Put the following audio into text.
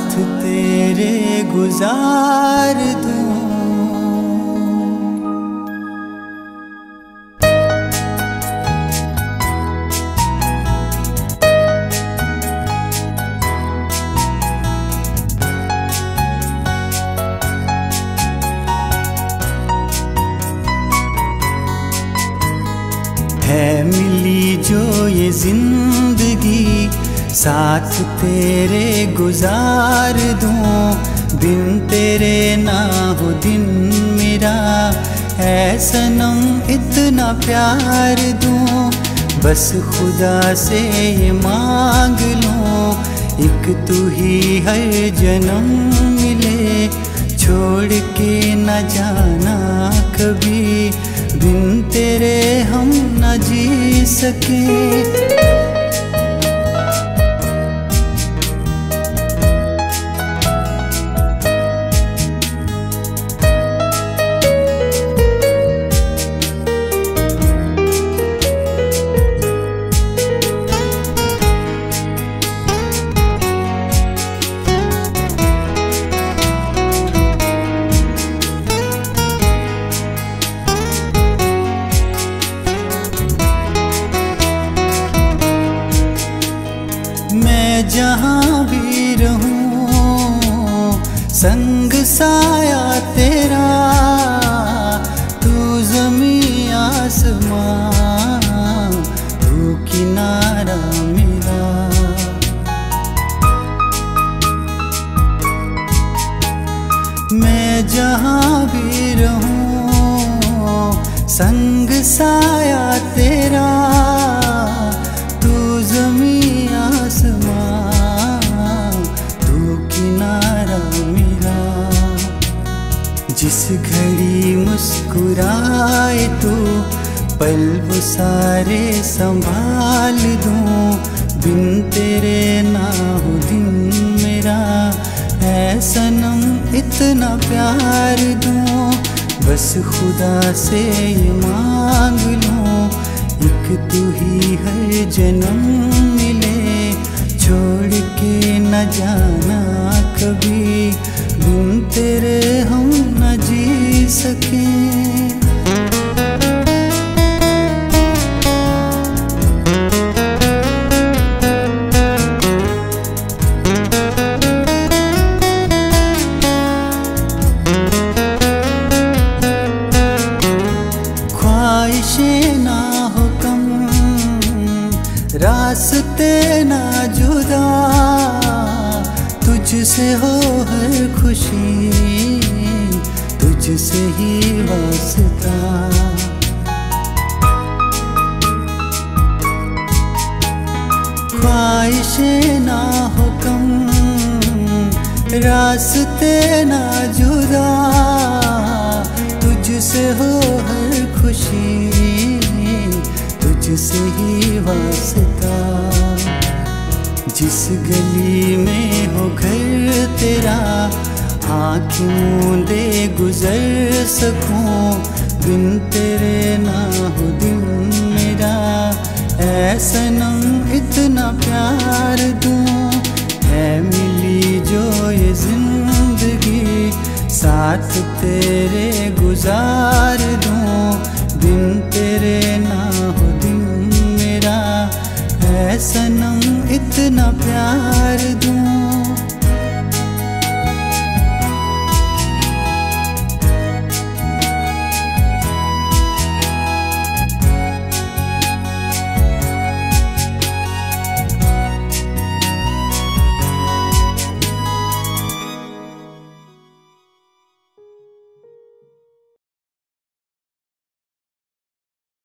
साथ तेरे गुजार दूं। है मिली जो ये जिंदगी साथ तेरे गुजार दूं, दिन तेरे ना हो दिन मेरा ऐ सनम इतना प्यार दूं। बस खुदा से ये मांग लूं एक तू ही हर जन्म मिले, छोड़ के न जाना कभी, बिन तेरे हम न जी सके। जहाँ भी रहूं संग साया तेरा, तू जमीन आसमां तू किनारा मेरा। मैं जहाँ भी रहूं संग साया तेरा, तू जमीन आसमां जिस घड़ी मुस्कुराए तू पल वो सारे संभाल दूं, बिन तेरे ना हो दिन मेरा ऐ सनम इतना प्यार दूं। बस खुदा से ये मांग लूं एक तू ही हर जन्म मिले, छोड़ के न जाना कभी, बिन तेरे हम न जी सकें। ख्वाहिशें ना हो कम, रास्ते ना जुदा, तुझसे हो हर खुशी तुझसे ही वास्ता। ख्वाहिशें ना हो कम, रास्ते ना जुदा, तुझसे हो हर खुशी तुझसे ही वास्ता। जिस गली में हो घर तेरा आँख मूंदे गुजर सकूं, बिन तेरे ना हो दिन मेरा ऐ सनम इतना प्यार दूं। है मिली जो ये जिंदगी साथ तेरे गुजार दूं, बिन तेरे ना हो दिन मेरा ऐ सनम इतना प्यार।